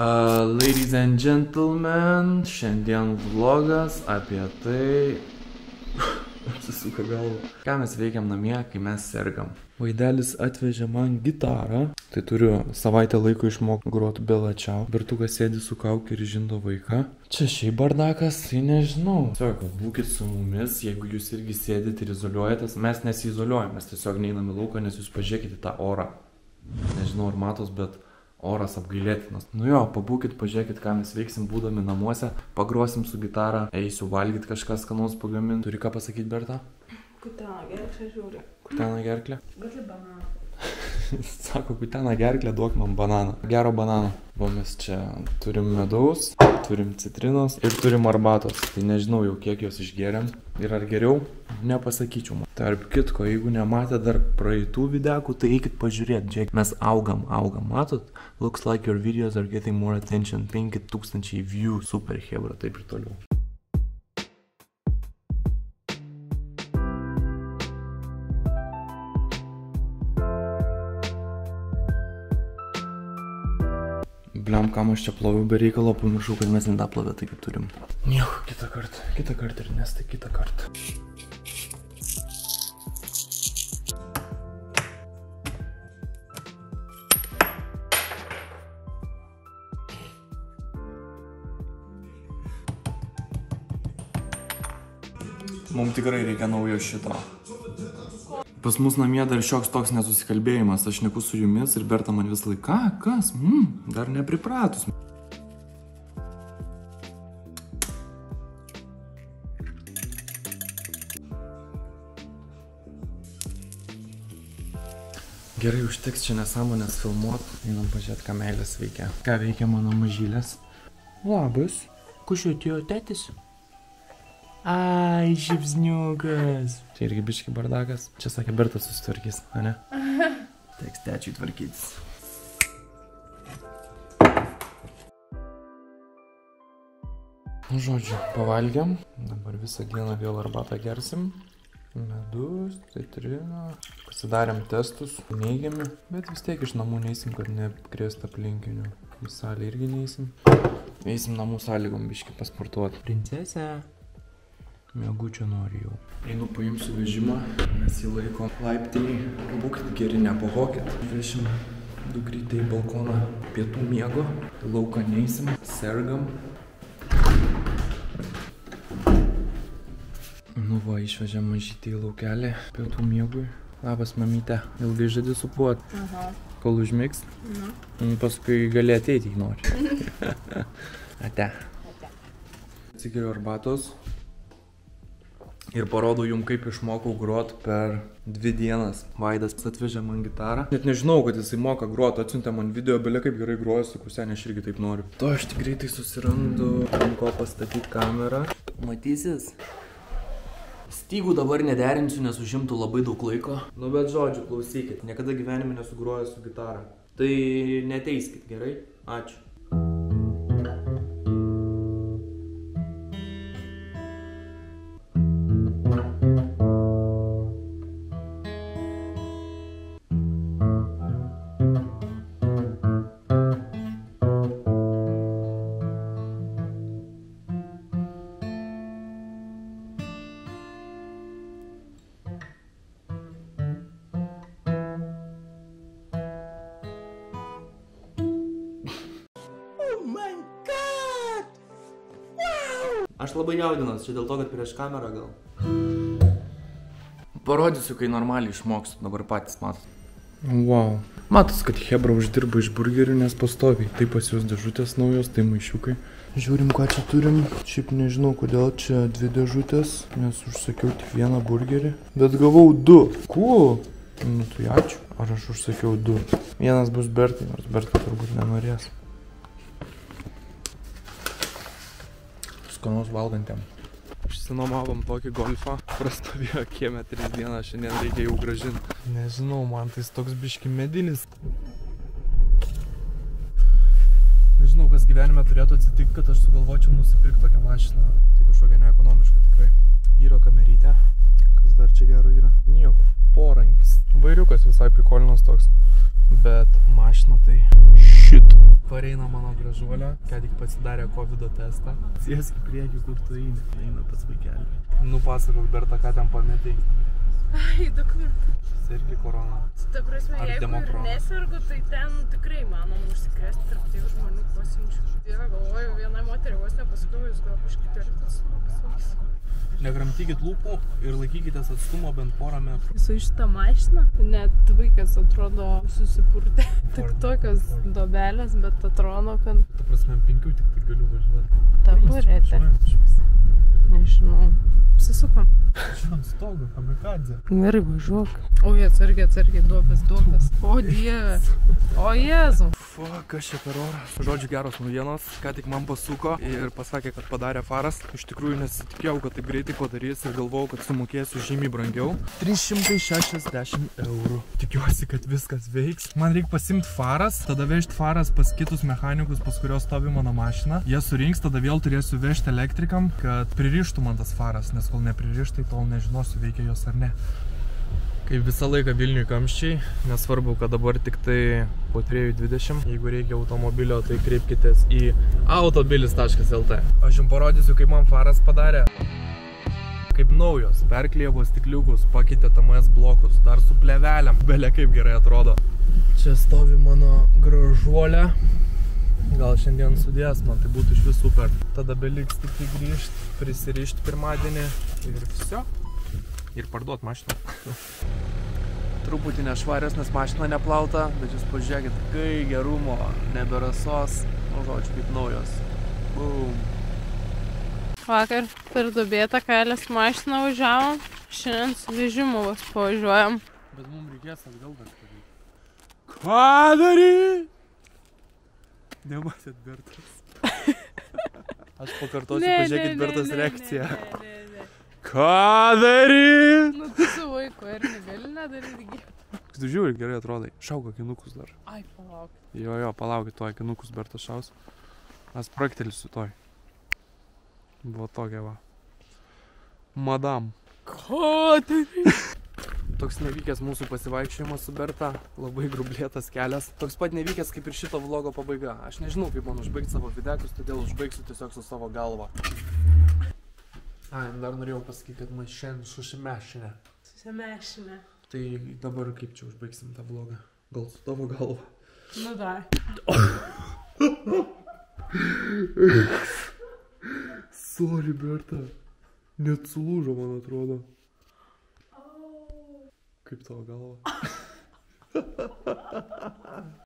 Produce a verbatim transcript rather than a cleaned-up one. Uh, ladies and gentlemen, šiandien vlogas apie tai... Atsisuka galva. Ką mes veikiam namie, kai mes sergam. Vaidelis atvežė man gitarą. Tai turiu savaitę laiko išmokti groti belačiau. Bertukas sėdi su kauke ir žindo vaiką. Čia šiaip bardakas, tai nežinau. Tiesiog būkit su mumis, jeigu jūs irgi sėdite ir izoliuojatės. Mes nesizoliuojam, mes tiesiog neinam į lauką, nes jūs pažiūrėkite tą orą. Nežinau ar matos, bet oras apgailėtinas. Nu jo, pabūkit, pažiūrėkit, ką mes veiksim būdami namuose. Pagrosim su gitara, eisiu valgyt kažką skanaus pagaminti. Turi ką pasakyti, Berta? Kutena gerklė žiūri. Kutena gerklė? Gali bananą. Sako, kutena gerklė, duok man bananą. Gero banano. O mes čia turim medaus, turim citrinos ir turim arbatos. Tai nežinau jau, kiek jos išgeriam. Ir ar geriau, nepasakyčiau. Tarp kitko, jeigu nematė dar praeitų videkų, tai eikit pažiūrėt. Džiūrėk, mes augam, augam. Matot? Looks like your videos are getting more attention. penki tūkstančiai view. Super, hebra, taip ir toliau. Bliam, kam aš čia ploviau be reikalo, pamiršau, kad mes nedaplovę taip kaip turim. Nieko, kitą kartą, kitą kartą ir nes tai kitą kartą. Mums tikrai reikia naujo šito. Pas mus namie dar šioks toks nesusikalbėjimas, aš neku su jumis ir Berta man vis laiką, ką, kas, mm, dar nepripratus. Gerai, užteks čia nesąmonės filmuot, einam pažiūrėt, ką meilės veikia. Ką veikia mano mažylės? Labas. Kušiu atėjo tėtis? Ai, žibsniukas. Čia irgi biški bardakas. Čia sakė, Bertas susitvarkys, ane? Teks tečiui tvarkytis. Nu, žodžiu, pavalgiam. Dabar visą dieną vėl arbatą gersim. Medus, citrina. Pasidarėm testus, neigiami. Bet vis tiek iš namų neįsim, kad neapkrėst aplinkinių. Į salę irgi neįsim. Eisim namų sąlygom biški pasportuoti. Princesė. Mėgučio nori jau. Einu paimsiu vežimą, mes jį laiko laiptinį. Būkit geri, nepavokit. Vešim du greitai į balkoną pietų miego. Lauką neįsim, sergam. Nu va, išvežėm mažytį į laukelį pietų miegui. Labas, mamyte. Ilgai žadi supuot. Aha. Kol užmigs. Mhm. Paskui gali ateiti, jei nori. Ate. Ate. Atsikeliu arbatos. Ir parodau jums, kaip išmokau grot per dvi dienas. Vaidas atvežė man gitarą. Net nežinau, kad jisai moka grot. Atsiuntė man video, belia kaip gerai groja, su kusenė, aš irgi taip noriu. To aš tik greitai susirandu, ant ko pastatyti kamerą. Matysis? Stygų dabar nederinsiu, nes užimtų labai daug laiko. Nu bet žodžiu, klausykit. Niekada gyvenime nesugroja su gitara. Tai neteiskit, gerai? Ačiū. Aš labai jaudinas, čia dėl to, kad prieš kamerą gal. Parodysiu, kai normaliai išmokstu, dabar patys matos. Wow. Matos, kad hebra uždirba iš burgerių, nes pastoviai. Tai pas jos dėžutės naujos, tai maišiukai. Žiūrim, ką čia turim. Šiaip nežinau, kodėl čia dvi dėžutės, nes užsakiau tik vieną burgerį. Bet gavau du. Cool. Nu, tu ačiū. Ar aš užsakiau du? Vienas bus Bertai, nors Bertai turbūt nenorės. Skanaus valgantėm. Išsinomavom tokį golfą. Prastovėjo kieme tris dienas, šiandien reikia jau gražinti. Nežinau, man tai toks biški medinis. Nežinau, kas gyvenime turėtų atsitikti, kad aš sugalvočiau nusipirkti tokią mašiną. Tai kažkokia neekonomiška tikrai. Vyro kamerytė. Kas dar čia gero yra? Nieko. Porankis. Vairiukas visai prikolinas toks. Bet mašina tai šit. Pareina mano gražuolė, kad tik pasidarė kovido testą. Sėsk į priekį, kur tu eini. Eina pas vaikelį. Nu pasakok, Berta, ką ten pametei? Ai, du kartų. Sergi korona. Ta prasme, jeigu ir nesirgu, tai ten tikrai manom užsikrėsti tarp tiek žmonių pasiunčių. Dievą galvoju, viena moterį vos nepasakau, jūs gal kažkaip ir tas suvokis. Nekramtykit lūpų ir laikykitės atstumo bent porą metrų. Su šitą mašiną net vaikas atrodo susipurtė. Tik tokios dobelės, bet atrodo, kad... Ta prasme, penkių tik tai galiu važiuoti. Ta burėte. Nežinau. Apsisukam. Žinau, stogą, kamikadze. Gerai, važiuok. Oi, atsargiai, atsargiai, duopės, duopės. O dieve. O jėzum. Fuck, aš čia per orą. Žodžiu, geros naujienos. Ką tik man pasuko ir pasakė, kad padarė faras. Iš tikrųjų nesitikėjau, kad taip greitai padarys ir galvojau, kad sumokėsiu žymiai brangiau. trys šimtai šešiasdešimt eurų. Tikiuosi, kad viskas veiks. Man reikia pasiimti faras, tada vežti faras pas kitus mechanikus, pas kurios stovi mano mašina. Jie surinks, tada vėl turėsiu vežti elektrikam, kad pririštų man tas faras, nes kol nepririštai, tol nežinosiu, veikia jos ar ne. Kaip visą laiką Vilniui kamščiai, nesvarbu, kad dabar tik tai po trijų dvidešimt. Jeigu reikia automobilio, tai kreipkitės į autobilis taškas lt. Aš jums parodysiu, kaip man faras padarė. Kaip naujos, perklijavo stikliukus, pakeitė T M S blokus, dar su pleveliam. Belia kaip gerai atrodo. Čia stovi mano gražuolė. Gal šiandien sudės, man tai būtų iš vis super. Tada beliks tik tai grįžt, prisirišt pirmadienį ir visio. Ir parduot mašiną. Truputį nešvarės, nes mašina neplauta, bet jūs pažiūrėkit, kai gerumo, neberasos, nu žodžiu, kaip naujos. Bum. Vakar per dubėtą kalės mašiną važiavom, šiandien su vežimu vos pavažiuojam. Bet mums reikės atgal dar daryti. Ką daryt? Nematėt Bertas. Aš pakartosiu, pažiūrėkit Bertas reakciją. Ką daryt? Nu, tu su vaiku ir negali nedaryti. Tu žiūri, gerai atrodai. Šauk akinukus dar. Ai, palauk. Jo, jo, palaukit to akinukus, Bertas šaus. Aš praktelsiu toj. Buvo tokia va. Madam. Ką daryt? Toks nevykęs mūsų pasivaikščiojimas su Berta, labai grublėtas kelias. Toks pat nevykęs kaip ir šito vlogo pabaiga. Aš nežinau, kaip man užbaigti savo videkus, todėl užbaigsiu tiesiog su savo galva. Ai, dar norėjau pasakyti, kad mes šiandien susimešinę. Susimešinę. Tai dabar kaip čia užbaigsim tą vlogą? Gal su tavo galva? Nu dar. Sorry, Berta. Net sulūžo, man atrodo. Kaip tavo galva?